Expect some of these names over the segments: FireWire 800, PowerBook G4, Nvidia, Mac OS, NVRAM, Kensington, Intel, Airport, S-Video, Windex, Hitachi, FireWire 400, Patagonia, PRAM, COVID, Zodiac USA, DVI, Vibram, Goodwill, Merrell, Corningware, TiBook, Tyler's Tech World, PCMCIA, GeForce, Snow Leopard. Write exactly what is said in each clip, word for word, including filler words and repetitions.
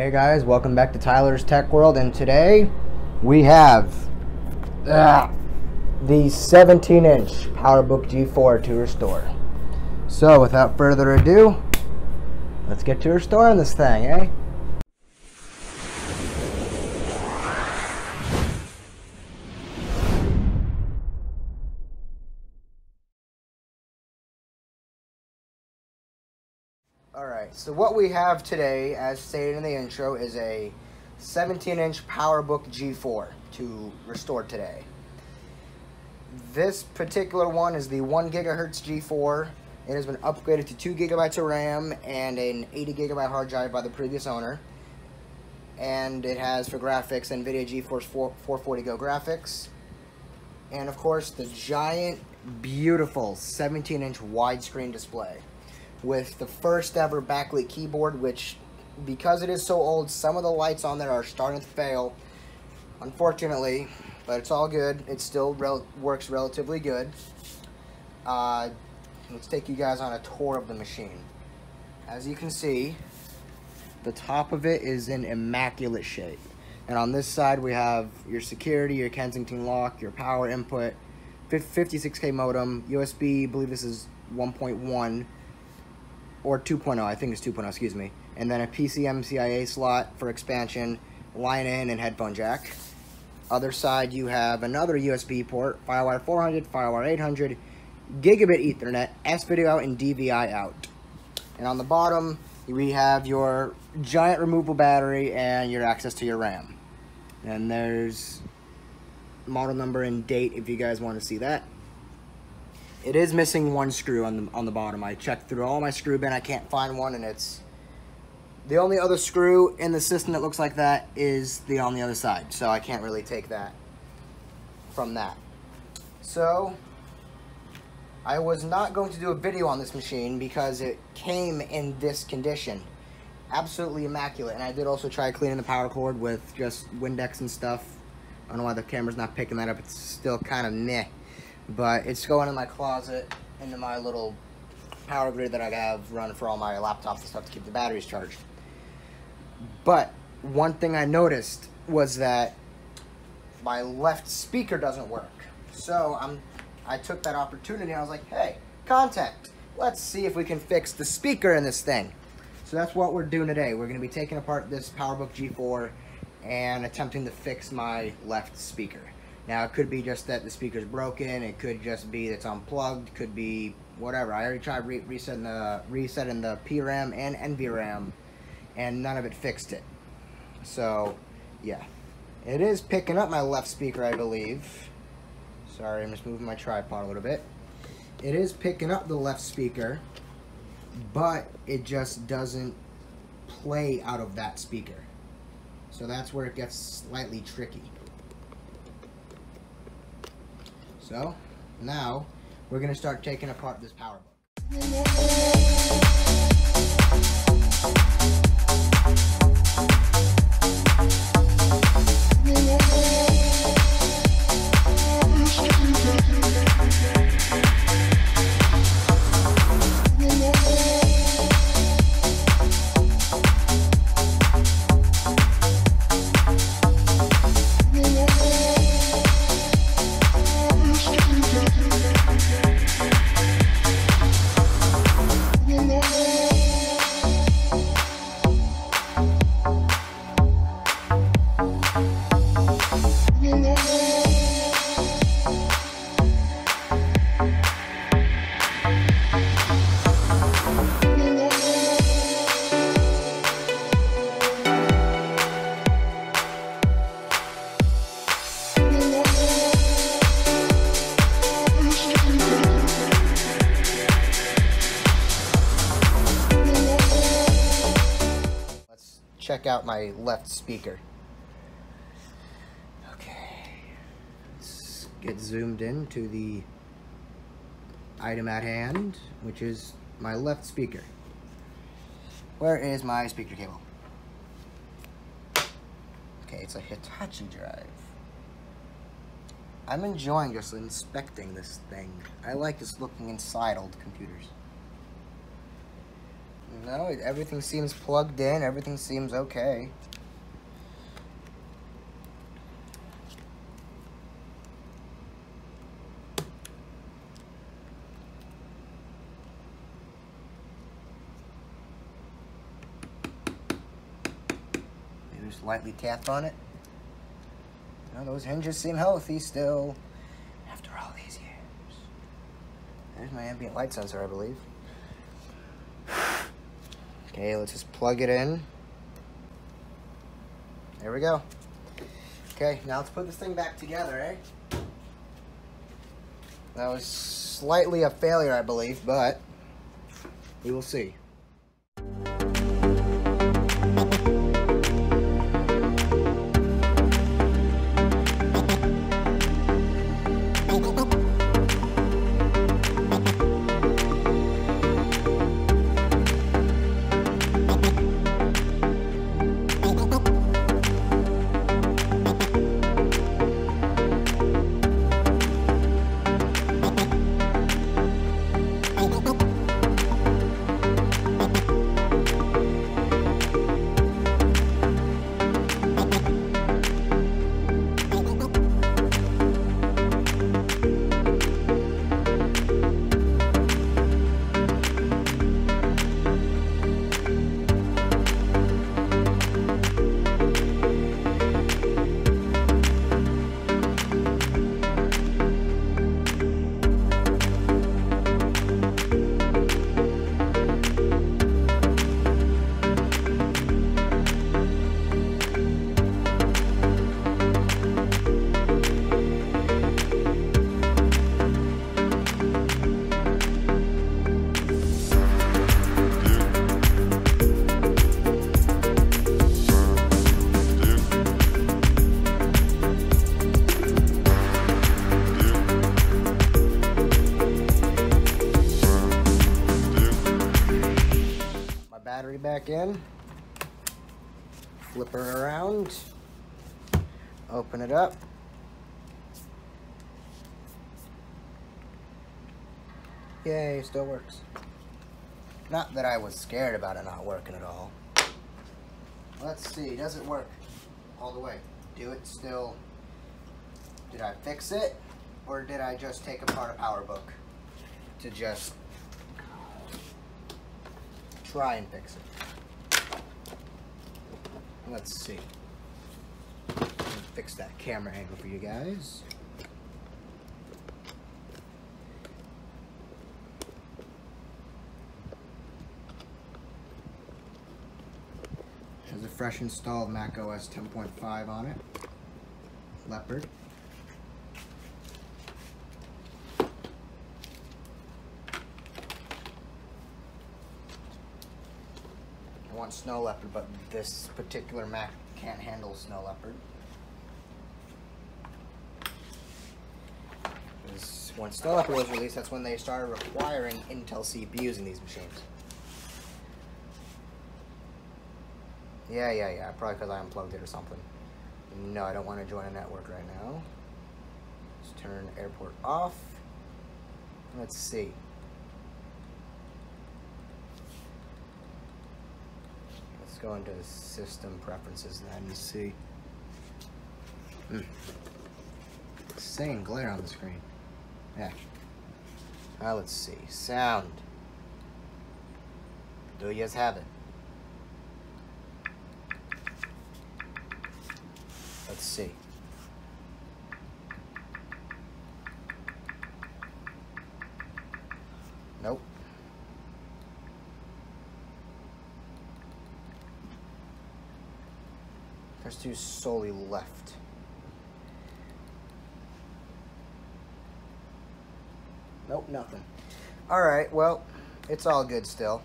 Hey guys, welcome back to Tyler's Tech World, and today we have uh, the seventeen inch PowerBook G four to restore. So without further ado, let's get to restoring this thing, eh? Alright, so what we have today, as stated in the intro, is a seventeen inch PowerBook G four to restore today. This particular one is the one gigahertz G four. It has been upgraded to two gigabytes of RAM and an eighty gigabyte hard drive by the previous owner. And it has, for graphics, Nvidia GeForce four forty Go graphics. And of course, the giant, beautiful seventeen inch widescreen display with the first ever backlit keyboard, which, because it is so old, some of the lights on there are starting to fail, unfortunately, but it's all good. It still rel works relatively good. Uh, let's take you guys on a tour of the machine. As you can see, the top of it is in immaculate shape, and on this side we have your security, your Kensington lock, your power input, fifty-six K modem, U S B, I believe this is one point one, or two point oh, I think it's two point oh, excuse me, and then a P C M C I A slot for expansion, line in, and headphone jack. Other side, you have another U S B port, FireWire four hundred, FireWire eight hundred, Gigabit Ethernet, S-Video out, and D V I out. And on the bottom, we have your giant removable battery and your access to your RAM. And there's model number and date if you guys want to see that. It is missing one screw on the, on the bottom. I checked through all my screw bin, I can't find one, and it's... the only other screw in the system that looks like that is the on the other side, so I can't really take that from that. So, I was not going to do a video on this machine because it came in this condition. Absolutely immaculate, and I did also try cleaning the power cord with just Windex and stuff. I don't know why the camera's not picking that up, it's still kind of meh. But it's going in my closet, into my little power grid that I have run for all my laptops and stuff to keep the batteries charged. But one thing I noticed was that my left speaker doesn't work. So I'm, I took that opportunity and I was like, hey, contact, let's see if we can fix the speaker in this thing. So that's what we're doing today. We're going to be taking apart this PowerBook G four and attempting to fix my left speaker. Now, it could be just that the speaker's broken, it could just be it's unplugged, could be whatever. I already tried re resetting, the, resetting the P RAM and N V RAM, and none of it fixed it. So, yeah. It is picking up my left speaker, I believe. Sorry, I'm just moving my tripod a little bit. It is picking up the left speaker, but it just doesn't play out of that speaker. So that's where it gets slightly tricky. So, now, we're going to start taking apart this PowerBook. Check out my left speaker. Okay, let's get zoomed in to the item at hand, which is my left speaker. Where is my speaker cable? Okay, it's a Hitachi drive. I'm enjoying just inspecting this thing. I like just looking inside old computers. No, everything seems plugged in. Everything seems okay. Maybe just lightly tap on it. No, those hinges seem healthy still. After all these years. There's my ambient light sensor, I believe. Okay, let's just plug it in. There we go. Okay, now let's put this thing back together, eh? That was slightly a failure, I believe, but we will see. In, flip her around, open it up, yay, still works. Not that I was scared about it not working at all. Let's see, does it work all the way? Do it still? Did I fix it, or did I just take apart a PowerBook to just try and fix it? Let's see. Fix that camera angle for you guys. There's a fresh installed Mac O S ten point five on it. Leopard. Snow Leopard, but this particular Mac can't handle Snow Leopard. Because when Snow Leopard was released, that's when they started requiring Intel C P Us in these machines. Yeah, yeah, yeah, probably because I unplugged it or something. No, I don't want to join a network right now. Let's turn Airport off. Let's see. Go into the system preferences then and see. Mm. Same glare on the screen. Yeah. Uh, let's see. Sound. Do you have it? Let's see. Nope. Let's do solely left. Nope, nothing. All right, well, it's all good still.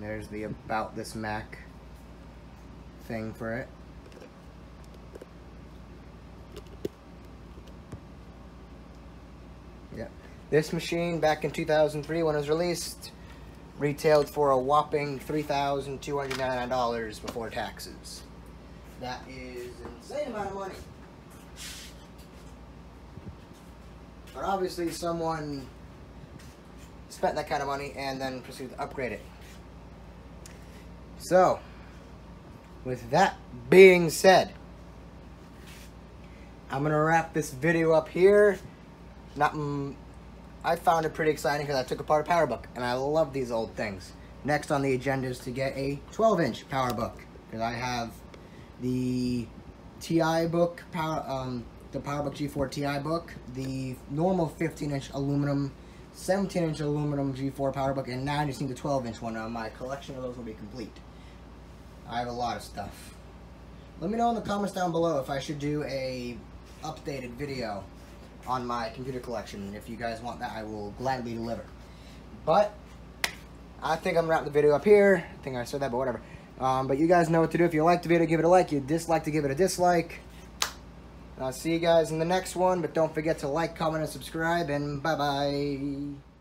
There's the about this Mac thing for it. This machine, back in two thousand three when it was released, retailed for a whopping three thousand two hundred ninety-nine dollars before taxes. That is an insane amount of money. But obviously someone spent that kind of money and then proceeded to upgrade it. So, with that being said, I'm going to wrap this video up here. Not, mm, I found it pretty exciting because I took apart a PowerBook, and I love these old things. Next on the agenda is to get a twelve inch PowerBook, because I have the TiBook, power, um, the PowerBook G four TiBook, the normal fifteen inch aluminum, seventeen inch aluminum G four PowerBook, and now I just need the twelve inch one. Now my collection of those will be complete. I have a lot of stuff. Let me know in the comments down below if I should do a updated video on my computer collection. If you guys want that, I will gladly deliver. But I think I'm gonna wrap the video up here. I think I said that, but whatever. Um, but you guys know what to do. If you liked the video, give it a like. You dislike to give it a dislike. And I'll see you guys in the next one. But don't forget to like, comment, and subscribe. And bye-bye.